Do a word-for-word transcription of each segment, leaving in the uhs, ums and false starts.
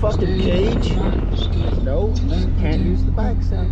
fucking cage. No, can't use the bike set.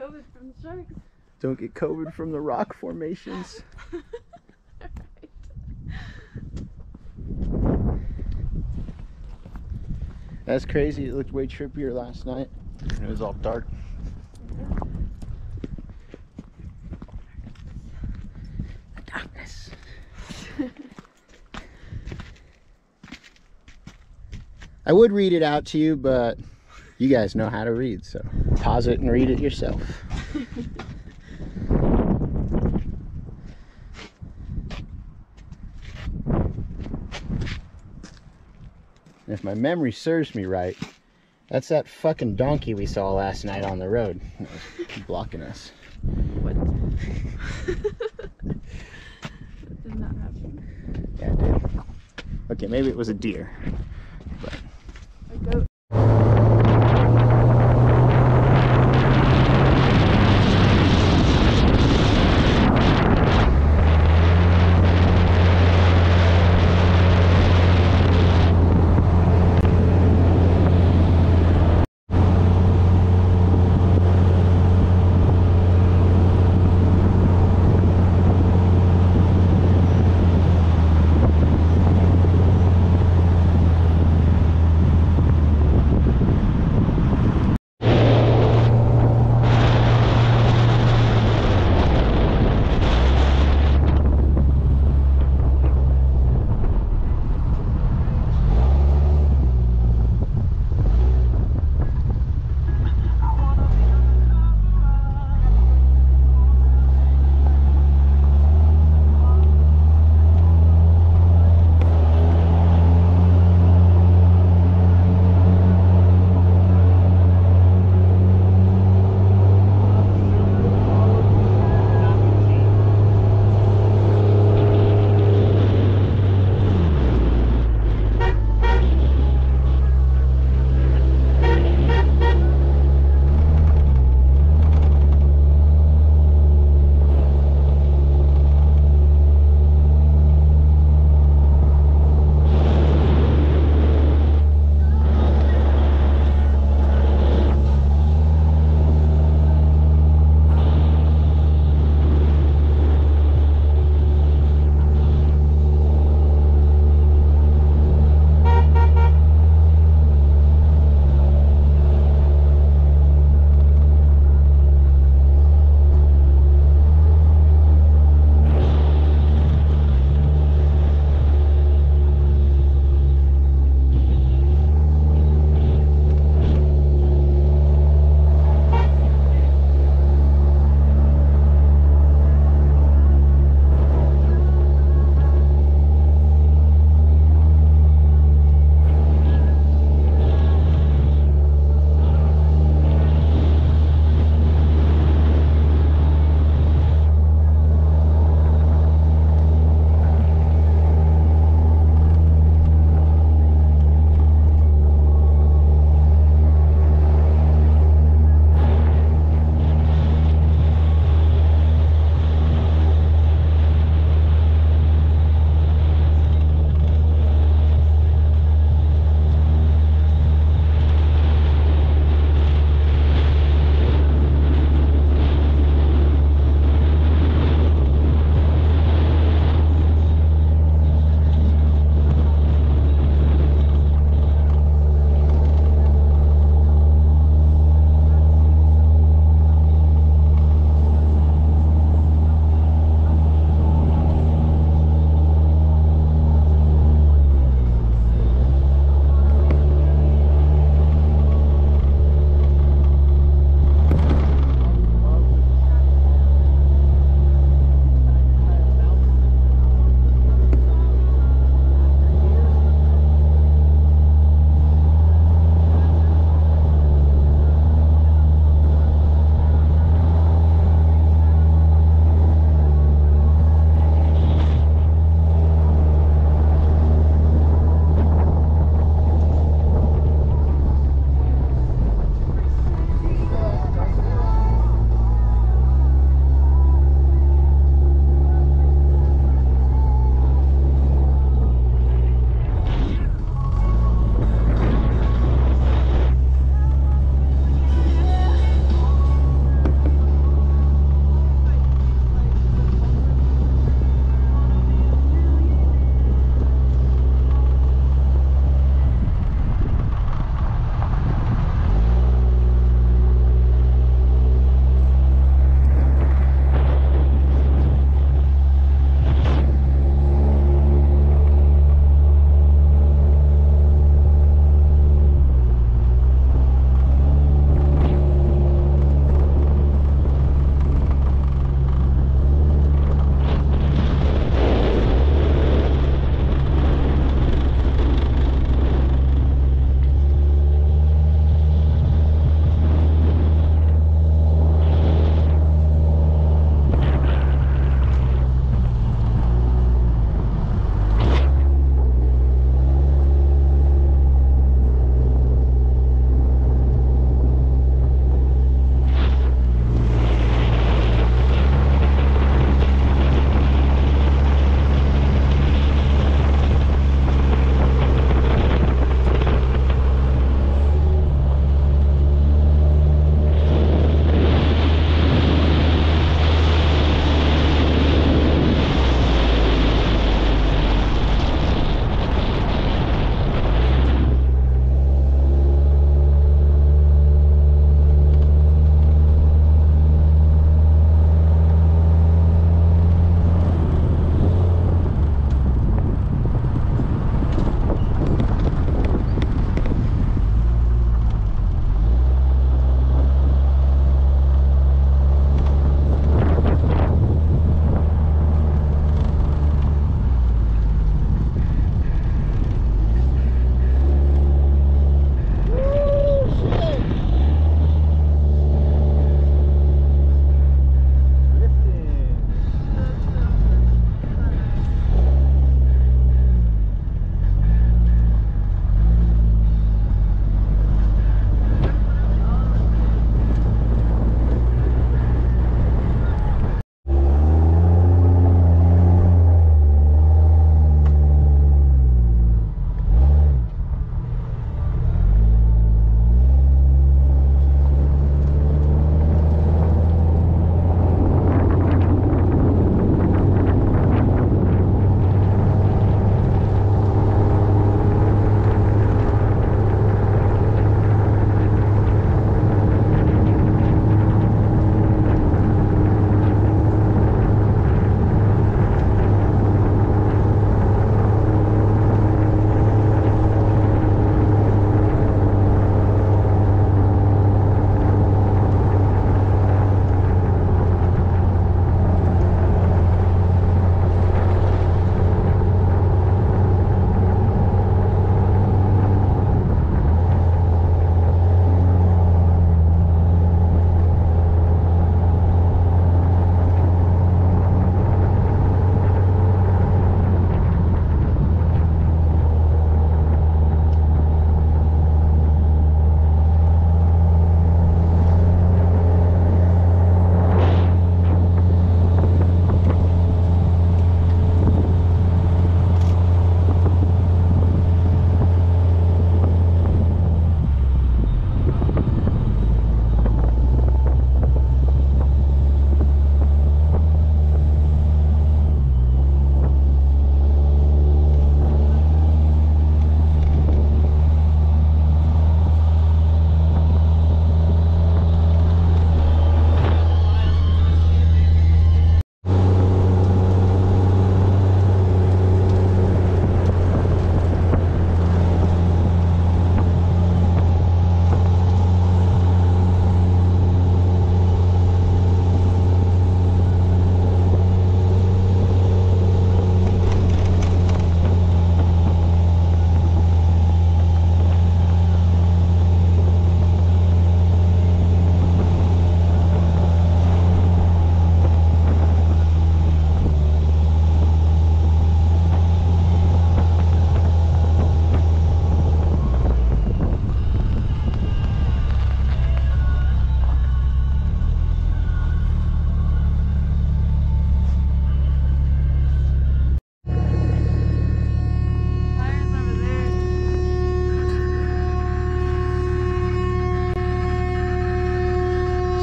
COVID from the sharks. Don't get COVID from the rock formations. Right. That's crazy. It looked way trippier last night. It was all dark. The darkness. I would read it out to you, but you guys know how to read, so pause it and read it yourself. If my memory serves me right, that's that fucking donkey we saw last night on the road. It was blocking us. What? That did not happen. Yeah, it did. Okay, maybe it was a deer. But... a goat.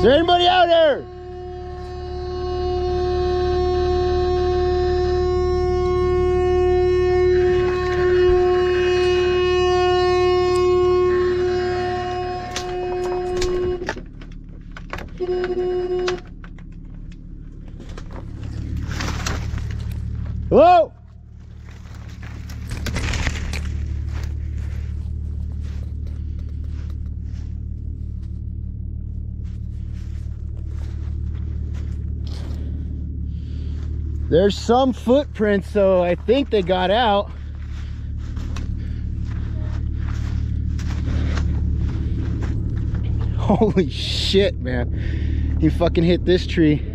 there anybody out there? Hello? There's some footprints, so I think they got out. Holy shit, man. He fucking hit this tree.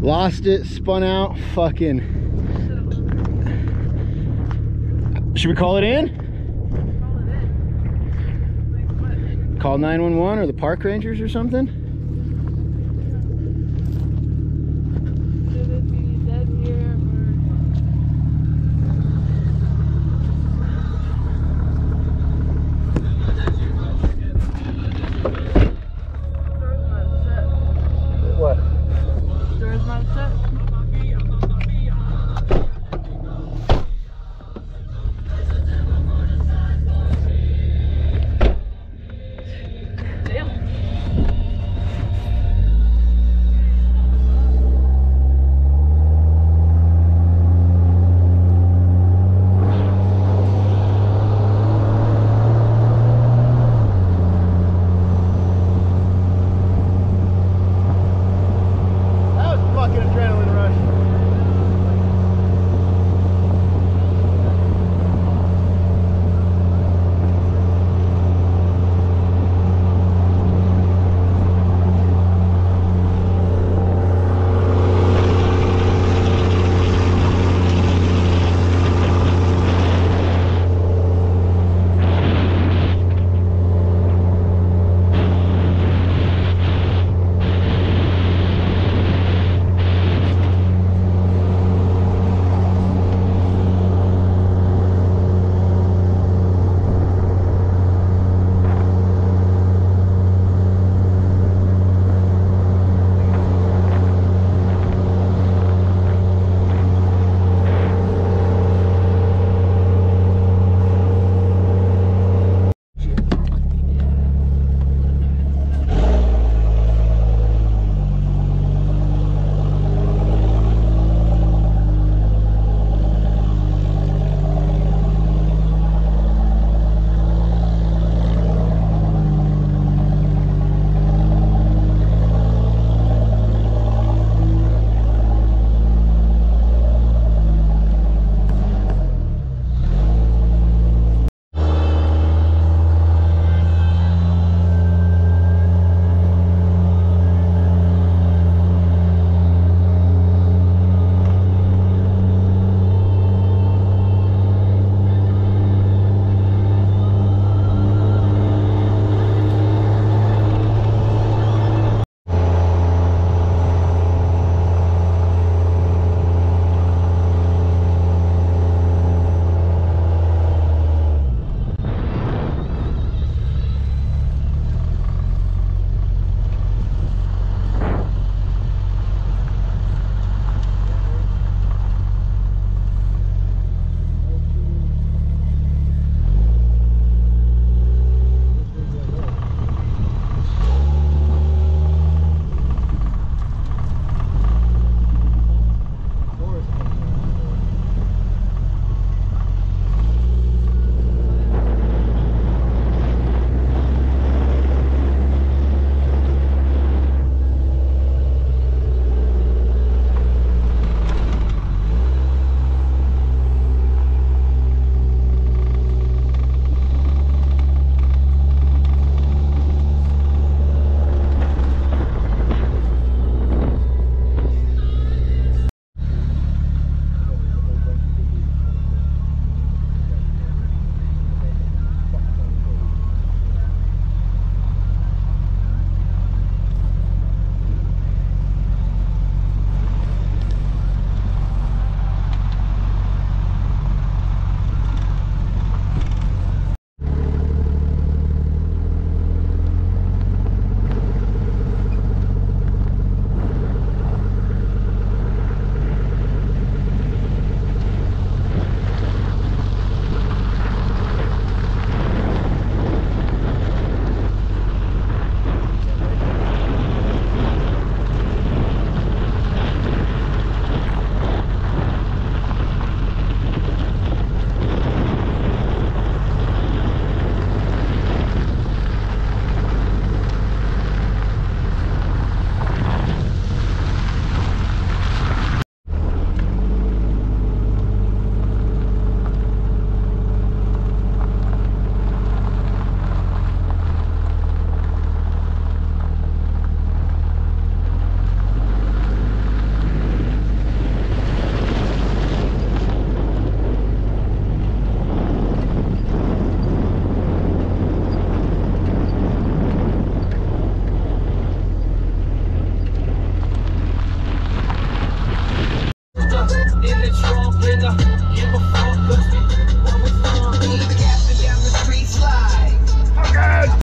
Lost it, spun out, fucking. Should we call it in? Call it in. Like what? Call nine one one or the park rangers or something?